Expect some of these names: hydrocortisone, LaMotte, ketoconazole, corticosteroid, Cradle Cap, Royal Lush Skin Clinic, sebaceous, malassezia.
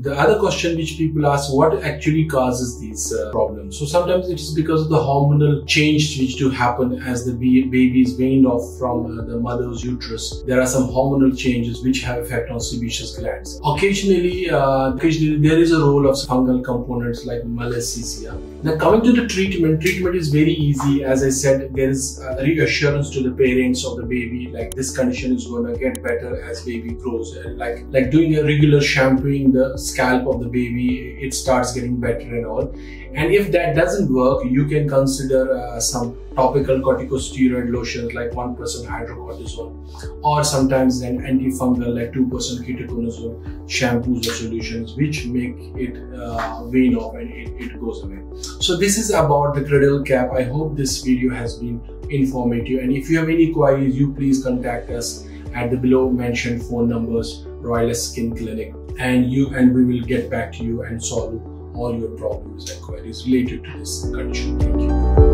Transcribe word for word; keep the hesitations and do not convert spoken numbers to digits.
The other question which people ask, what actually causes these uh, problems? So sometimes it is because of the hormonal change which do happen as the baby is weaned off from uh, the mother's uterus. There are some hormonal changes which have effect on sebaceous glands. Occasionally, uh, occasionally there is a role of fungal components like malassezia. Now coming to the treatment, treatment is very easy. As I said, there is a reassurance to the parents of the baby, like this condition is going to get better as baby grows. And like, like doing a regular shampooing the scalp of the baby, it starts getting better and all. And if that doesn't work, you can consider uh, some topical corticosteroid lotions like one percent hydrocortisone, or sometimes an antifungal like two percent ketoconazole shampoos or solutions which make it uh, wean off and it, it goes away. So this is about the cradle cap. I hope this video has been informative, and if you have any queries, you please contact us at the below mentioned phone numbers, Royal Lush Skin Clinic, and you and we will get back to you and solve all your problems and queries related to this condition. Thank you.